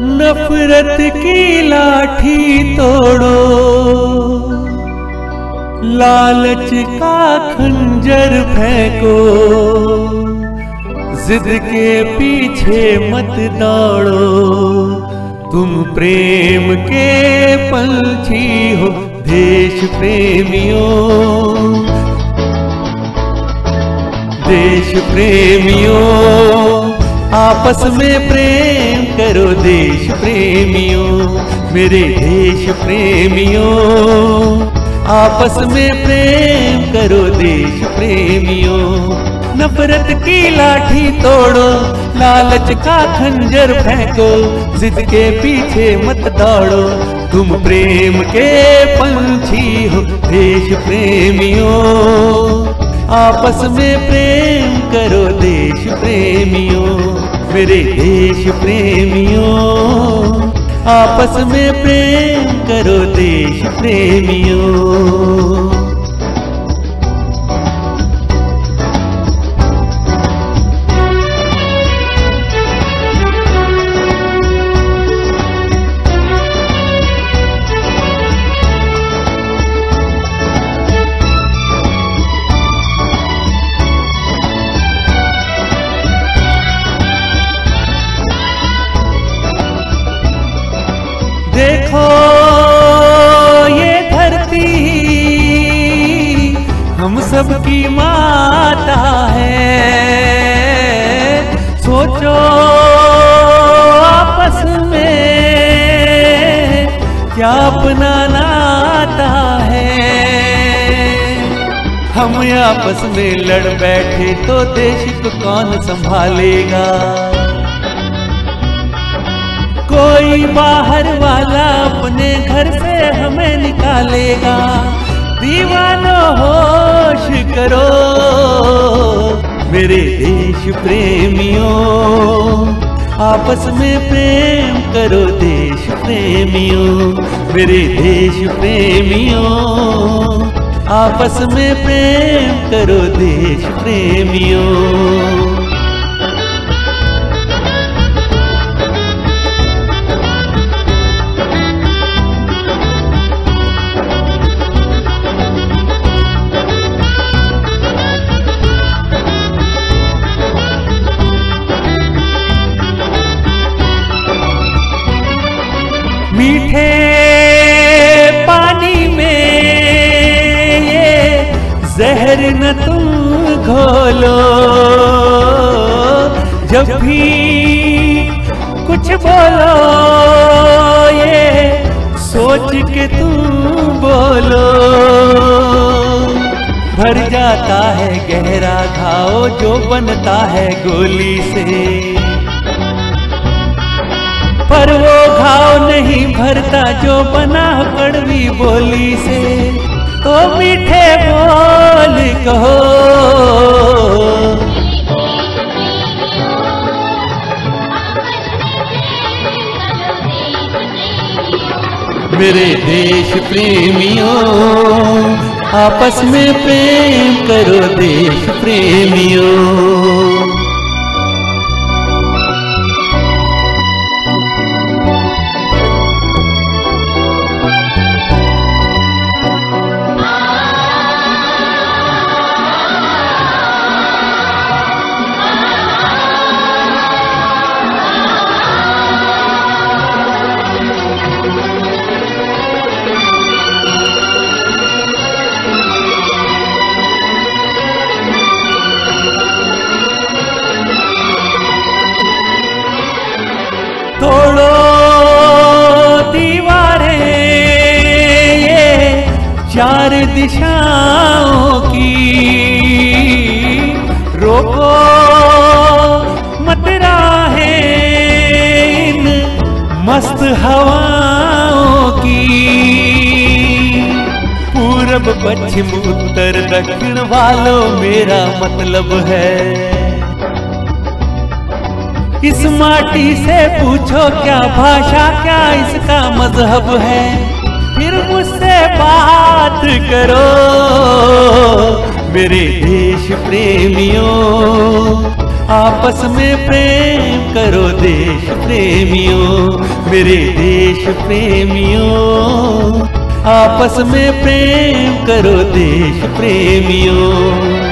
नफरत की लाठी तोड़ो, लालच का खंजर फेंको, जिद के पीछे मत दौड़ो। तुम प्रेम के पंछी हो देश प्रेमियों, देश प्रेमियों आपस में प्रेम करो देश प्रेमियों। मेरे देश प्रेमियों आपस में प्रेम करो देश प्रेमियों। नफरत की लाठी तोड़ो, लालच का खंजर फेंको, जिद के पीछे मत दौड़ो। तुम प्रेम के पंछी हो देश प्रेमियों, आपस में प्रेम करो देश प्रेमियों। मेरे देश प्रेमियों आपस में प्रेम करो देश प्रेमियों। देखो ये धरती हम सबकी माता है, सोचो आपस में क्या अपना नाता है। हम आपस में लड़ बैठे तो देश को कौन संभालेगा, कोई बाहर वाला अपने घर से हमें निकालेगा। दीवानों होश करो मेरे देश प्रेमियों, आपस में प्रेम करो देश प्रेमियों। मेरे देश प्रेमियों आपस में प्रेम करो देश प्रेमियों। मीठे पानी में ये जहर न तुम घोलो, जब भी कुछ बोलो ये सोच के तुम बोलो। भर जाता है गहरा घाव जो बनता है गोली से, पर वो घाव नहीं भरता जो बना कड़वी बोली से। तो मीठे बोल कहो, मेरे देश प्रेमियों आपस में प्रेम करो देश प्रेमियों। तोड़ो दीवारें ये चार दिशाओं की, रोको मत राहें इन मस्त हवाओं की। पूरब पश्चिम उत्तर दक्षिण वालों मेरा मतलब है, इस माटी से पूछो क्या भाषा क्या इसका मजहब है। फिर मुझसे बात करो मेरे देश प्रेमियों, आपस में प्रेम करो देश प्रेमियों, मेरे देश प्रेमियों, आपस में प्रेम करो देश प्रेमियों।